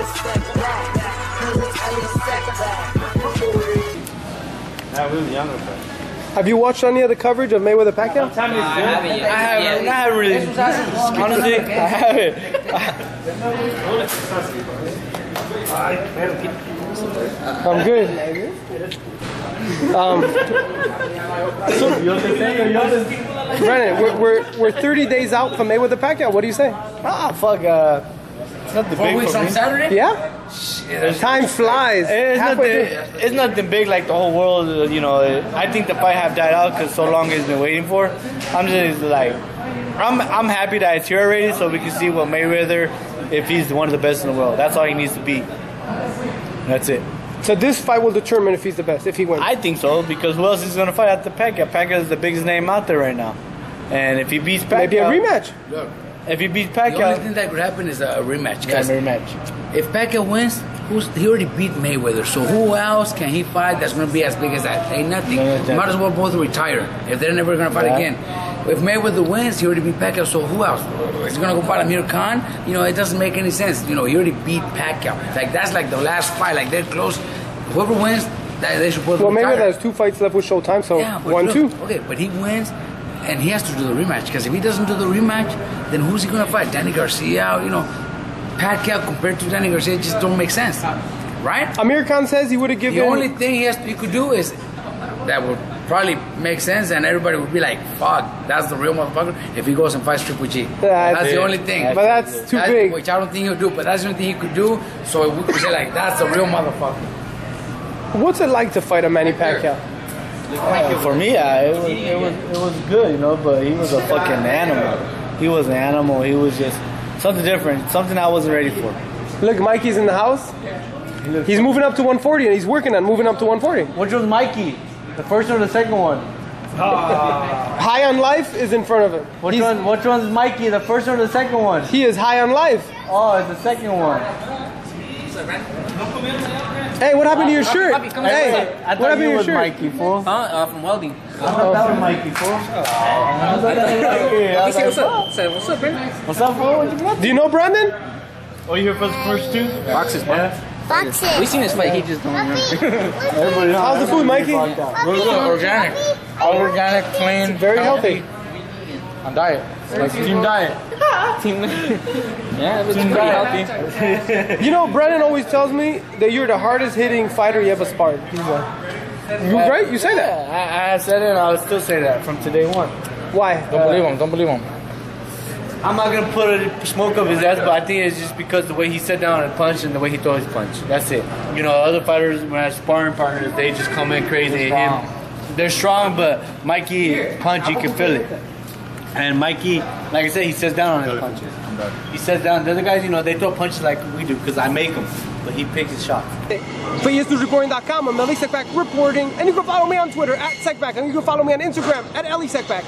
Nah, we was younger, bro. Have you watched any of the coverage of Mayweather Pacquiao? I haven't really. Honestly, I haven't. I'm good. Brandon, we're 30 days out from Mayweather Pacquiao. What do you say? Ah, fuck. It's not the 4 weeks on Saturday? Yeah. Shit, time flies. It's nothing big like the whole world, you know. I think the fight have died out because so long it's been waiting for. I'm just like, I'm happy that it's here already, so we can see what Mayweather, if he's one of the best in the world. That's all he needs to be. That's it. So this fight will determine if he's the best, if he wins. I think so, because who else is going to fight after Pacquiao? Pacquiao is the biggest name out there right now, and if he beats Pacquiao, maybe a rematch. Yeah. If he beats Pacquiao, the only thing that could happen is a rematch. Yeah, a rematch. If Pacquiao wins, he already beat Mayweather. So who else can he fight that's going to be as big as that? Ain't nothing. No, might as well both retire if they're never going to fight again. If Mayweather wins, he already beat Pacquiao. So who else? Is he going to go fight Amir Khan? You know, it doesn't make any sense. You know, he already beat Pacquiao. Like that's like the last fight. Like they're close. Whoever wins, they should both retire. Well, Mayweather has 2 fights left with Showtime, so yeah, 1-2. Okay, but he wins. And he has to do the rematch, because if he doesn't do the rematch, then who's he going to fight? Danny Garcia, you know, Pacquiao compared to Danny Garcia just don't make sense, right? Amir Khan says he would have given... The only thing he could do is, that would probably make sense, and everybody would be like, fuck, that's the real motherfucker, if he goes and fights Triple G. That's the only thing. But that's too big. Which I don't think he'll do, but that's the only thing he could do, so we could say like, that's the real motherfucker. What's it like to fight a Manny Pacquiao? For me, it was good, you know, but he was a fucking animal. He was an animal. He was just something different, something I wasn't ready for. Look, Mikey's in the house. He's moving up to 140, and he's working on moving up to 140. Which was Mikey? The first or the second one? High on life is in front of him. Which one's Mikey, the first or the second one? He is high on life. Oh, it's the second one. Hey, what happened to your shirt? Hey, what happened to your shirt? Mikey, fool. From welding. That was Mikey, fool. What's up, Brandon? What's up, fool? Do you know Brandon? Oh, you here for the first 2? Boxes, man. Boxes. We seen this fight, he just don't remember. How's the food, Mikey? We're good. Organic. All organic, plain. Very healthy. On diet. Like team diet. Yeah, it was pretty healthy. You know, Brandon always tells me that you're the hardest hitting fighter you ever sparred. You're right? You say that? Yeah, I said it and I'll still say that from today one. Why? Don't believe him. Don't believe him. I'm not going to put a smoke up his ass, but I think it's just because the way he sat down and punched and the way he throws his punch. That's it. You know, other fighters, when I have sparring partners, they just come in crazy at him. They're strong, but Mikey, punch, you can feel it. And Mikey, like I said, he sits down on his punches. He sits down. The other guys, you know, they throw punches like we do because I make them. But he picks his shots. For ESNewsReporting.com, I'm Elie Seckbach reporting. And you can follow me on Twitter, @Seckbach. And you can follow me on Instagram, @ElieSeckbach.